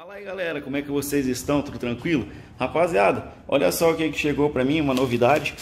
Fala aí galera, como é que vocês estão? Tudo tranquilo? Rapaziada, olha só o que chegou pra mim, uma novidade.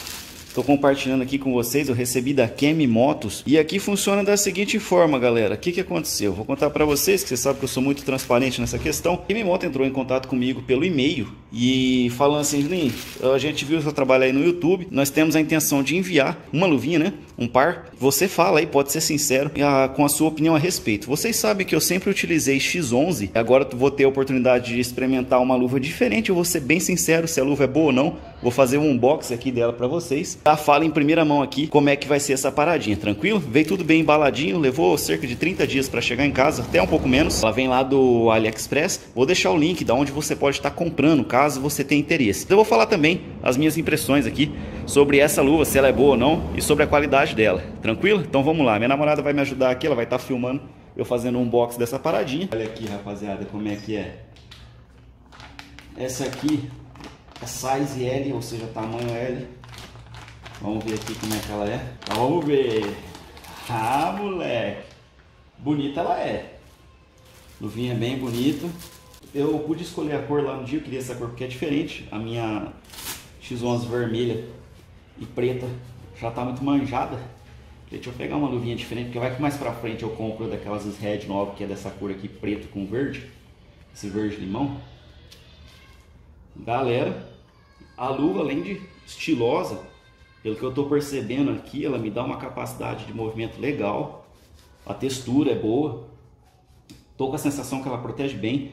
Tô compartilhando aqui com vocês, eu recebi da Kemimoto. E aqui funciona da seguinte forma, galera. O que aconteceu? Vou contar pra vocês, que vocês sabem que eu sou muito transparente nessa questão. Kemimoto entrou em contato comigo pelo e-mail e falando assim: Lin, a gente viu o seu trabalho aí no YouTube, nós temos a intenção de enviar uma luvinha, né? Um par. Você fala aí, pode ser sincero com a sua opinião a respeito. Vocês sabem que eu sempre utilizei X11, agora vou ter a oportunidade de experimentar uma luva diferente. Eu vou ser bem sincero se a luva é boa ou não. Vou fazer um unboxing aqui dela pra vocês. Tá, fala em primeira mão aqui como é que vai ser essa paradinha, tranquilo? Veio tudo bem embaladinho, levou cerca de 30 dias pra chegar em casa, até um pouco menos. Ela vem lá do AliExpress, vou deixar o link da onde você pode estar comprando, caso você tenha interesse. Então, eu vou falar também as minhas impressões aqui sobre essa luva, se ela é boa ou não e sobre a qualidade dela, tranquilo? Então vamos lá, minha namorada vai me ajudar aqui, ela vai estar filmando eu fazendo um unboxing dessa paradinha. Olha aqui rapaziada, como é que é. Essa aqui é size L, ou seja, tamanho L. Vamos ver aqui como é que ela é. Vamos ver. Ah, moleque. Bonita ela é. Luvinha bem bonita. Eu pude escolher a cor lá no dia. Eu queria essa cor porque é diferente. A minha X11 vermelha e preta já tá muito manjada. Deixa eu pegar uma luvinha diferente, porque vai que mais pra frente eu compro daquelas Red Nova, que é dessa cor aqui, preto com verde. Esse verde limão. Galera, a luva, além de estilosa, pelo que eu estou percebendo aqui, ela me dá uma capacidade de movimento legal. A textura é boa. Tô com a sensação que ela protege bem.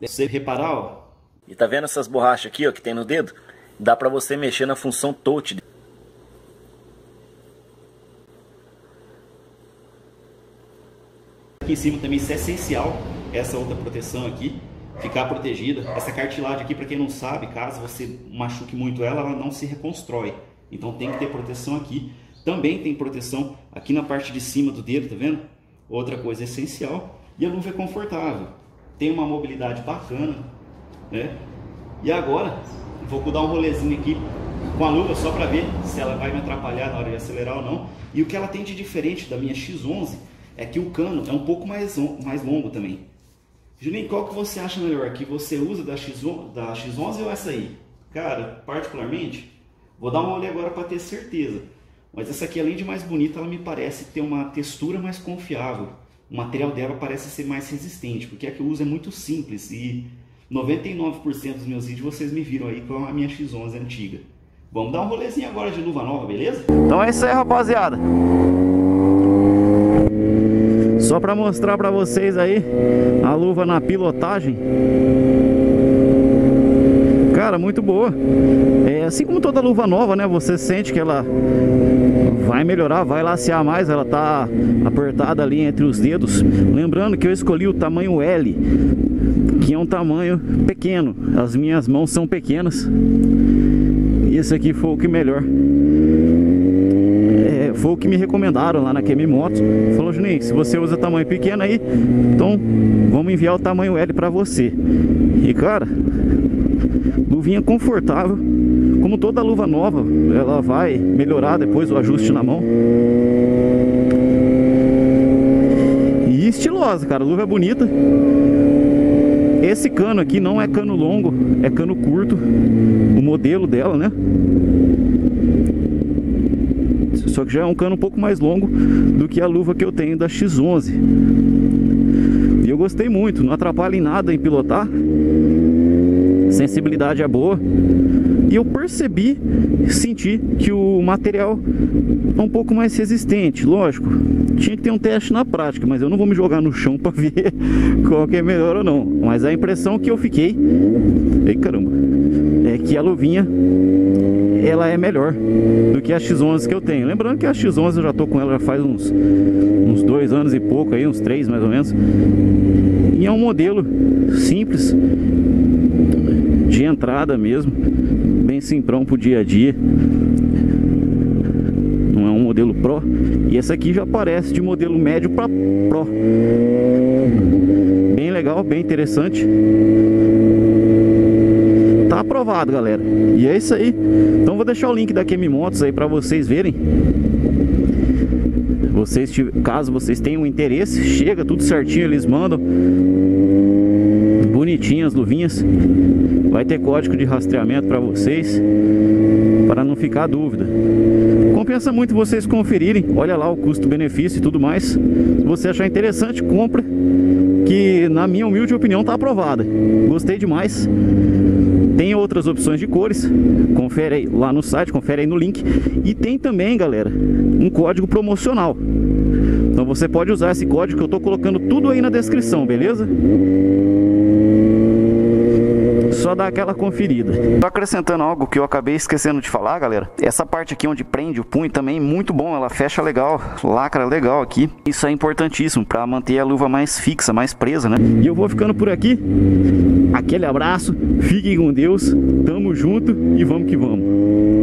Você reparar, ó. E tá vendo essas borrachas aqui, ó, que tem no dedo? Dá para você mexer na função touch. Aqui em cima também isso é essencial, essa outra proteção aqui. Ficar protegida. Essa cartilagem aqui, para quem não sabe, caso você machuque muito ela, ela não se reconstrói. Então tem que ter proteção aqui. Também tem proteção aqui na parte de cima do dedo, tá vendo? Outra coisa essencial. E a luva é confortável. Tem uma mobilidade bacana, né? E agora, vou dar um rolezinho aqui com a luva só pra ver se ela vai me atrapalhar na hora de acelerar ou não. E o que ela tem de diferente da minha X11 é que o cano é um pouco mais longo também. Juninho, qual que você acha melhor? Que você usa da X11 ou essa aí? Cara, particularmente... Vou dar uma olhada agora para ter certeza. Mas essa aqui, além de mais bonita, ela me parece ter uma textura mais confiável. O material dela parece ser mais resistente, porque a que eu uso é muito simples. E 99% dos meus vídeos vocês me viram aí com a minha X11 antiga. Vamos dar um rolezinho agora de luva nova, beleza? Então é isso aí, rapaziada. Só para mostrar para vocês aí a luva na pilotagem. Cara, muito boa. É, assim como toda luva nova, né? Você sente que ela vai melhorar, vai lacear mais. Ela tá apertada ali entre os dedos. Lembrando que eu escolhi o tamanho L, que é um tamanho pequeno. As minhas mãos são pequenas. E esse aqui foi o que melhor. Foi o que me recomendaram lá na Kemimoto. Falou, Juninho, se você usa tamanho pequeno aí, então vamos enviar o tamanho L pra você. E cara... luvinha confortável, como toda luva nova, ela vai melhorar depois o ajuste na mão. E estilosa, cara, a luva é bonita. Esse cano aqui não é cano longo, é cano curto, o modelo dela, né? Só que já é um cano um pouco mais longo do que a luva que eu tenho da X11. E eu gostei muito, não atrapalha em nada em pilotar. Sensibilidade é boa. E eu percebi, senti que o material é um pouco mais resistente. Lógico, tinha que ter um teste na prática, mas eu não vou me jogar no chão para ver qual que é melhor ou não. Mas a impressão que eu fiquei, ei caramba, é que a luvinha ela é melhor do que a X11 que eu tenho. Lembrando que a X11 eu já tô com ela já faz uns 2 anos e pouco aí, uns 3 mais ou menos. E é um modelo simples de entrada mesmo, bem simprão pro dia a dia. Não é um modelo Pro. E essa aqui já parece de modelo médio para Pro. Bem legal, bem interessante. Tá aprovado, galera. E é isso aí. Então vou deixar o link da Kemimoto aí para vocês verem. Caso vocês tenham interesse, chega tudo certinho, eles mandam. bonitinhas as luvinhas. Vai ter código de rastreamento para vocês, para não ficar dúvida. Compensa muito vocês conferirem, olha lá o custo-benefício e tudo mais. Se você achar interessante, compra, que na minha humilde opinião está aprovada. Gostei demais. Tem outras opções de cores, confere aí lá no site, confere aí no link. E tem também, galera, um código promocional. Então você pode usar esse código que eu estou colocando tudo aí na descrição, beleza? Só dá aquela conferida. Só acrescentando algo que eu acabei esquecendo de falar, galera. Essa parte aqui onde prende o punho também, muito bom. Ela fecha legal, lacra legal aqui. Isso é importantíssimo para manter a luva mais fixa, mais presa, né? E eu vou ficando por aqui. Aquele abraço, fiquem com Deus, tamo junto e vamos que vamos.